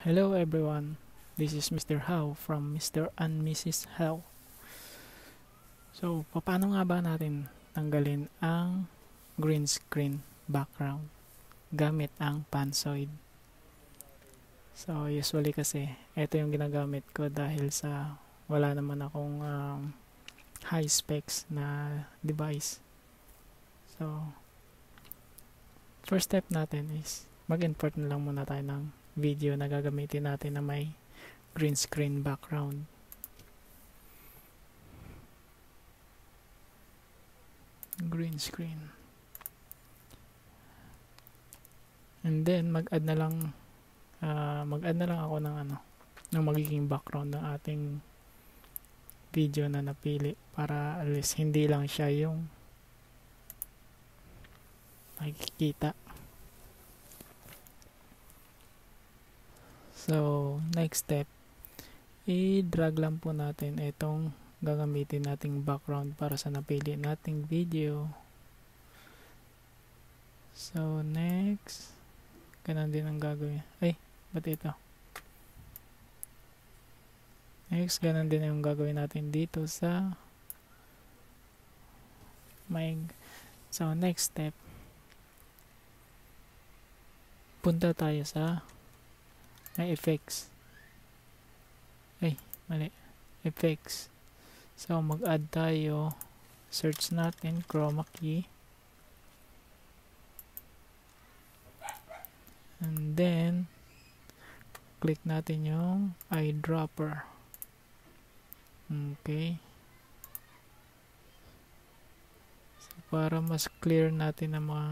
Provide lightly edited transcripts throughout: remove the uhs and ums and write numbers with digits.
Hello everyone, this is Mr. Howe from Mr. and Mrs. Howe. So, paano nga ba natin tanggalin ang green screen background gamit ang panzoid? So, usually kasi, ito yung ginagamit ko dahil sa wala naman akong high specs na device. So, first step natin is mag-import na lang muna tayo ng video na gagamitin natin na may green screen background. Green screen. And then mag-add na lang ako ng ng magiging background ng ating video na napili para at least hindi lang siya yung makikita. So, next step, i-drag lang po natin itong gagamitin nating background para sa napili nating video. So, next, ganun din ang gagawin. Ay, ba't ito? Next, ganun din yung gagawin natin dito sa So, next step, punta tayo sa effects. Ay, mali. Effects. So, mag-add tayo. Search natin, chroma key. And then, click natin yung eyedropper. Okay. So, para mas clear natin ang mga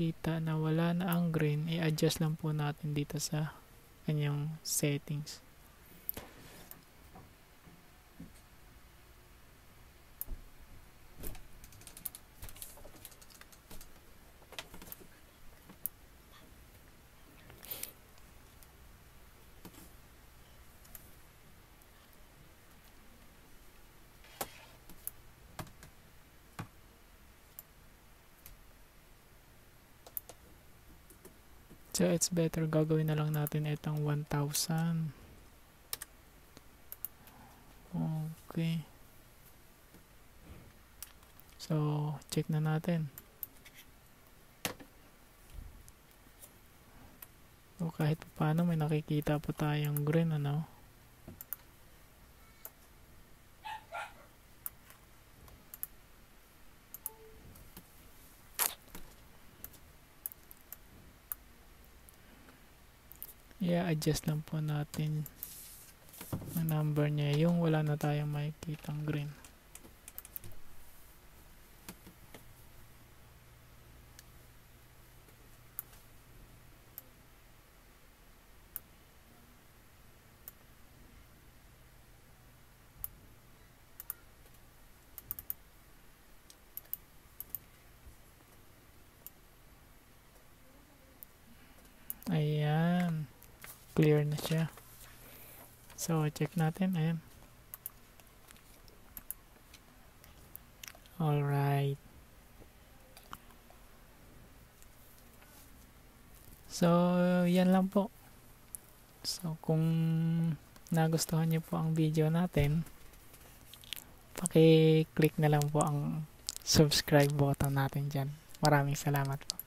kita na wala na ang green, i-adjust lang po natin dito sa kanyang settings. So, it's better gagawin na lang natin itong 1,000. Okay. So, check na natin. So, kahit paano may nakikita po tayong green, ano? Adjust lang po natin ang number niya, yung wala na tayong makikitang green. Ayan. Clear na siya. So, check natin. Ayan. Alright. So, yan lang po. So, kung nagustuhan niyo po ang video natin, paki-click na lang po ang subscribe button natin dyan. Maraming salamat po.